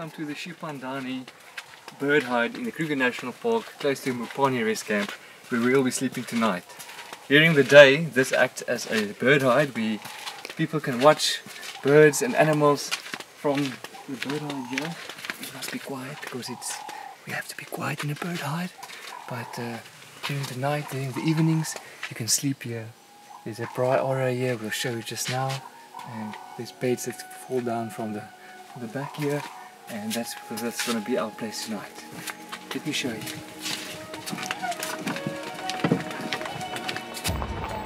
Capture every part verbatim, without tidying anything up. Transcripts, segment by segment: welcome to the Shipandani bird hide in the Kruger National Park, close to Mopani Rest Camp, where we will be sleeping tonight. During the day, this acts as a bird hide where people can watch birds and animals from the bird hide here. It must be quiet because it's we have to be quiet in a bird hide. But uh, during the night, during the evenings, you can sleep here. There's a bright aura here, we'll show you just now. And there's beds that fall down from the the back here, and that's that's going to be our place tonight. Let me show you.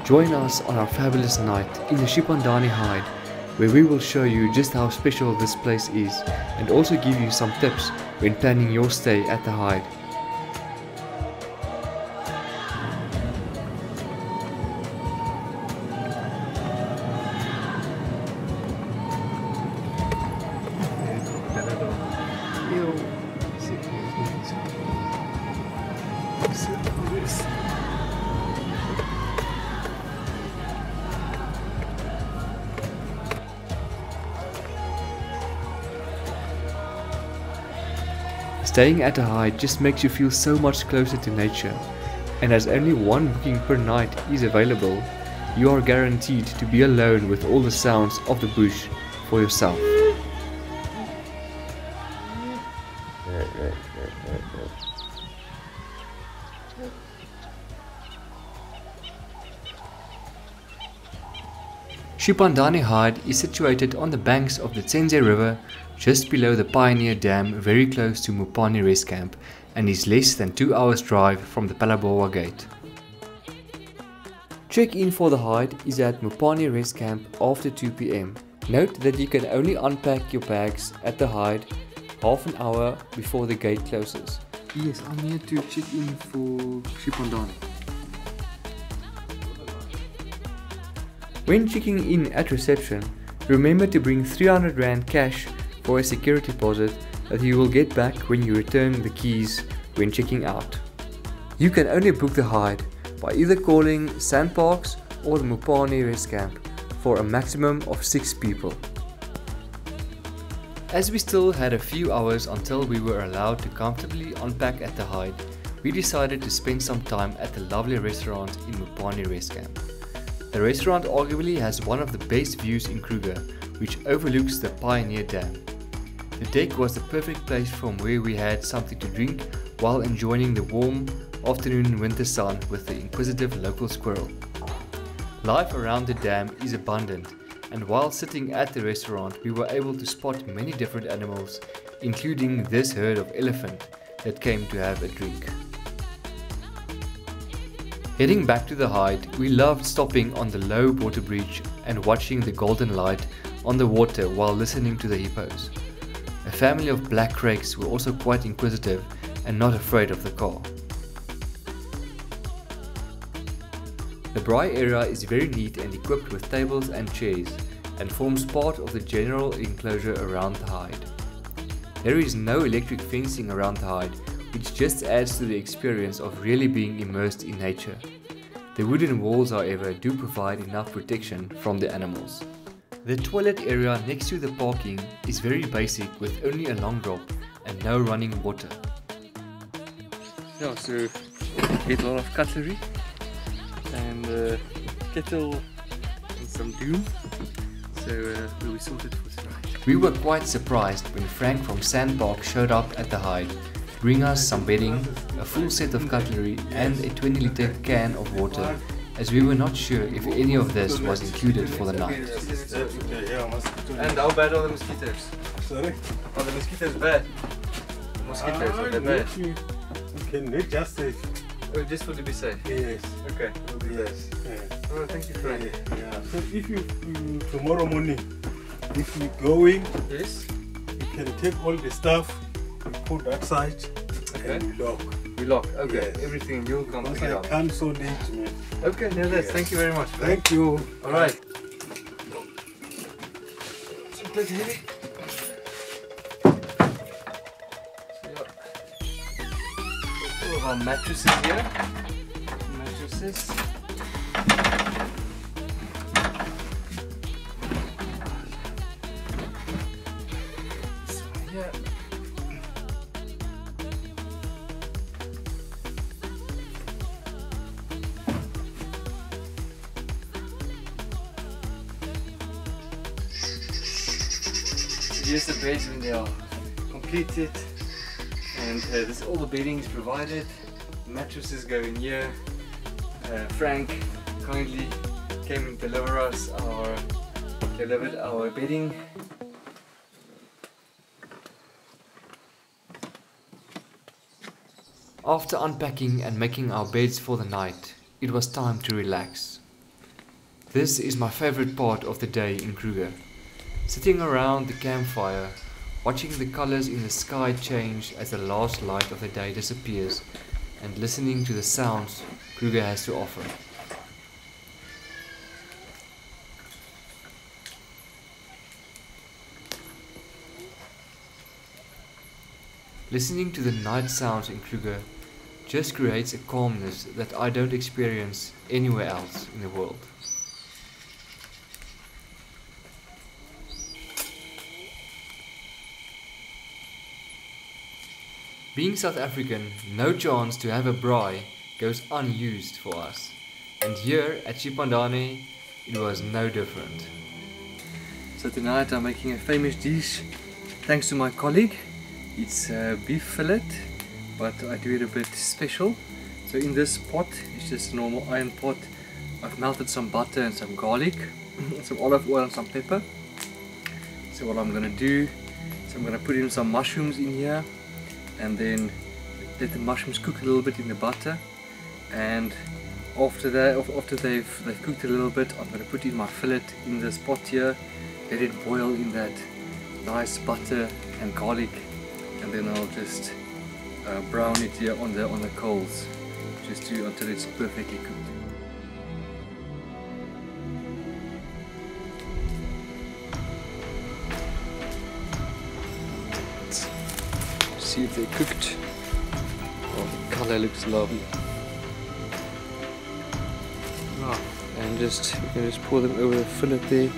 Join us on our fabulous night in the Shipandani hide, where we will show you just how special this place is, and also give you some tips when planning your stay at the hide. Staying at a hide just makes you feel so much closer to nature, and as only one booking per night is available, you are guaranteed to be alone with all the sounds of the bush for yourself. Shipandani hide is situated on the banks of the Tsenze River, just below the Pioneer Dam, very close to Mopani Rest Camp, and is less than two hours drive from the Palabowa gate. Check-in for the hide is at Mopani Rest Camp after two p m. Note that you can only unpack your bags at the hide half an hour before the gate closes. Yes, I'm here to check in for Shipandani. When checking in at reception, remember to bring three hundred rand cash for a security deposit that you will get back when you return the keys when checking out. You can only book the hide by either calling SANParks or the Mopani Rest Camp for a maximum of six people. As we still had a few hours until we were allowed to comfortably unpack at the hide, we decided to spend some time at the lovely restaurant in Mopani Rest Camp. The restaurant arguably has one of the best views in Kruger, which overlooks the Pioneer Dam. The deck was the perfect place from where we had something to drink while enjoying the warm afternoon winter sun with the inquisitive local squirrel. Life around the dam is abundant, and while sitting at the restaurant we were able to spot many different animals, including this herd of elephant that came to have a drink. Heading back to the hide, we loved stopping on the low water bridge and watching the golden light on the water while listening to the hippos. A family of black crakes were also quite inquisitive and not afraid of the car. The braai area is very neat and equipped with tables and chairs, and forms part of the general enclosure around the hide. There is no electric fencing around the hide, which just adds to the experience of really being immersed in nature. The wooden walls, however, do provide enough protection from the animals. The toilet area next to the parking is very basic, with only a long drop and no running water. Yeah, so get a lot of cutlery and uh, kettle and some doom, so uh, we'll be sorted for tonight. We were quite surprised when Frank from SANParks showed up at the hide, bring us some bedding, a full set of cutlery and a twenty litre can of water, as we were not sure if any of this was included for the night. And how bad are the mosquitoes? Sorry? Are the mosquitoes bad? The mosquitoes, are they bad? Okay, just safe. Oh, just for to be safe? Yes. Okay, we'll do this. Oh, thank you, Frank. Yeah. So if you, um, tomorrow morning, if you go in, yes, you can take all the stuff, put that side, okay, and we lock. We lock, okay. Yes. Everything, you'll come pick it up. I can't so late, man. Okay, no, that's, yes. Thank you very much. Bro. Thank you. Alright. That's heavy. All of our mattresses here. Mattresses. So, yeah. use the beds when they are completed, and uh, this, all the bedding is provided. Mattresses go in here. Uh, Frank kindly came and delivered us our delivered our bedding. After unpacking and making our beds for the night, it was time to relax. This is my favorite part of the day in Kruger. Sitting around the campfire, watching the colors in the sky change as the last light of the day disappears, and listening to the sounds Kruger has to offer. Listening to the night sounds in Kruger just creates a calmness that I don't experience anywhere else in the world. Being South African, no chance to have a braai goes unused for us, and here at Shipandani it was no different. So tonight I'm making a famous dish thanks to my colleague. It's uh, beef fillet, but I do it a bit special. So in this pot, it's just a normal iron pot, I've melted some butter and some garlic, some olive oil and some pepper. So what I'm going to do is I'm going to put in some mushrooms in here, and then let the mushrooms cook a little bit in the butter. And after that, after they've, they've cooked a little bit, I'm going to put in my fillet in this pot here, let it boil in that nice butter and garlic, and then I'll just uh, brown it here on the on the coals, just to until it's perfectly cooked. Let's see if they're cooked. Oh, the color looks lovely. Wow. And just you can just pour them over the fillet there,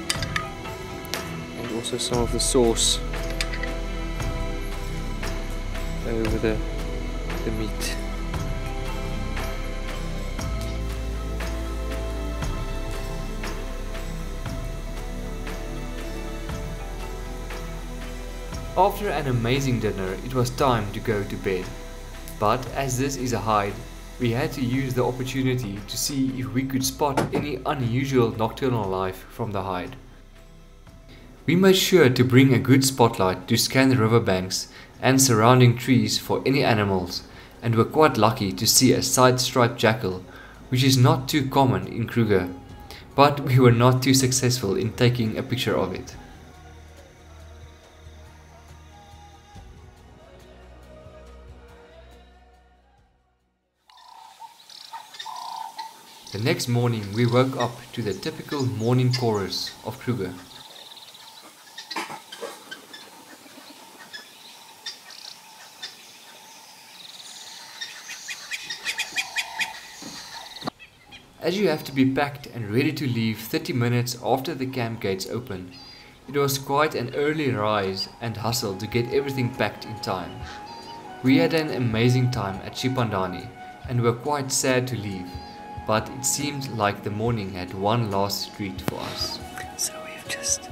and also some of the sauce over the, the meat. After an amazing dinner, it was time to go to bed. But as this is a hide, we had to use the opportunity to see if we could spot any unusual nocturnal life from the hide. We made sure to bring a good spotlight to scan the riverbanks and surrounding trees for any animals, and were quite lucky to see a side-striped jackal, which is not too common in Kruger, but we were not too successful in taking a picture of it. The next morning we woke up to the typical morning chorus of Kruger. As you have to be packed and ready to leave thirty minutes after the camp gates open, it was quite an early rise and hustle to get everything packed in time. We had an amazing time at Shipandani and were quite sad to leave, but it seemed like the morning had one last treat for us. So we've just